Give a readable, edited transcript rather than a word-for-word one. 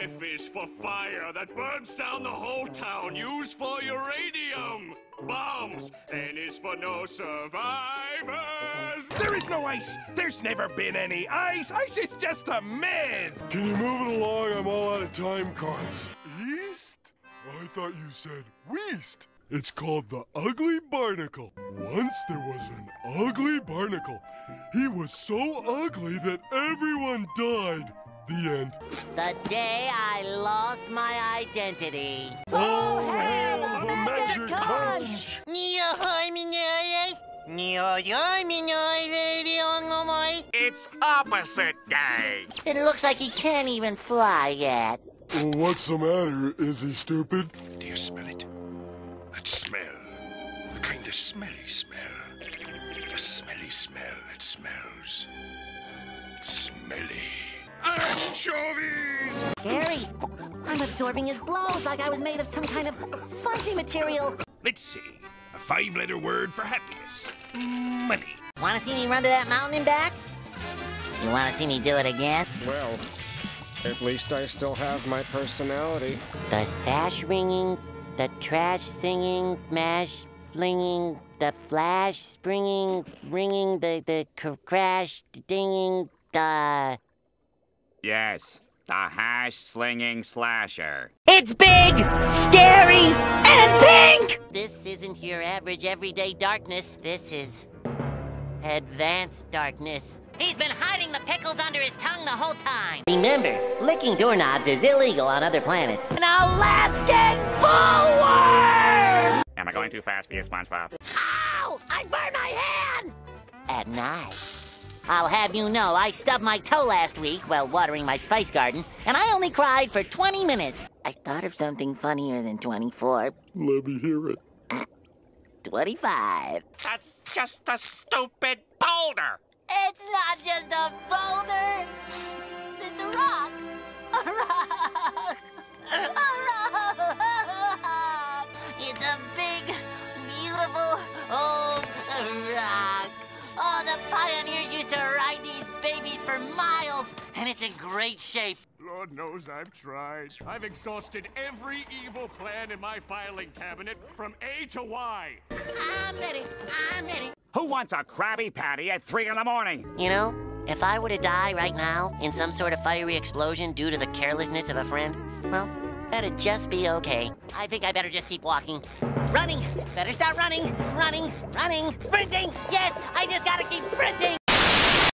F is for fire that burns down the whole town, used for uranium bombs. N is for no survivors. There is no ice. There's never been any ice. Ice is just a myth. Can you move it along? I'm all out of time cards. East? I thought you said weast. It's called the Ugly Barnacle. Once there was an ugly barnacle. He was so ugly that everyone died. The end. The day I lost my identity. All hail the magic conch! It's opposite day. It looks like he can't even fly yet. What's the matter? Is he stupid? Do you smell it? That smell. A kind of smelly smell. A smelly smell that smells smelly. Anchovies! Gary, I'm absorbing his blows like I was made of some kind of spongy material. Let's see. A 5-letter word for happiness. Money. Want to see me run to that mountain and back? You want to see me do it again? Well, at least I still have my personality. The sash ringing, the trash singing, mash flinging, the flash springing, ringing, the crash dinging, the... Yes, the hash-slinging slasher. It's big, scary, and pink! This isn't your average everyday darkness. This is advanced darkness. He's been hiding the pickles under his tongue the whole time. Remember, licking doorknobs is illegal on other planets. An Alaskan bullworm! Am I going too fast for you, Spongebob? Ow! I burned my hand! At night. I'll have you know I stubbed my toe last week while watering my spice garden, and I only cried for 20 minutes. I thought of something funnier than 24. Let me hear it. 25. That's just a stupid boulder. It's not just a boulder. It's a rock. A rock. A rock. It's a big, beautiful, old rock. Oh, the pioneers used to ride these babies for miles, and it's in great shape. Lord knows I've tried. I've exhausted every evil plan in my filing cabinet from A to Y. I'm ready. I'm ready. Who wants a Krabby Patty at 3 in the morning? You know, if I were to die right now in some sort of fiery explosion due to the carelessness of a friend, well, that'd just be okay. I think I better just keep walking. Running! Better start running! Running! Running! Sprinting! Yes! I just gotta keep sprinting!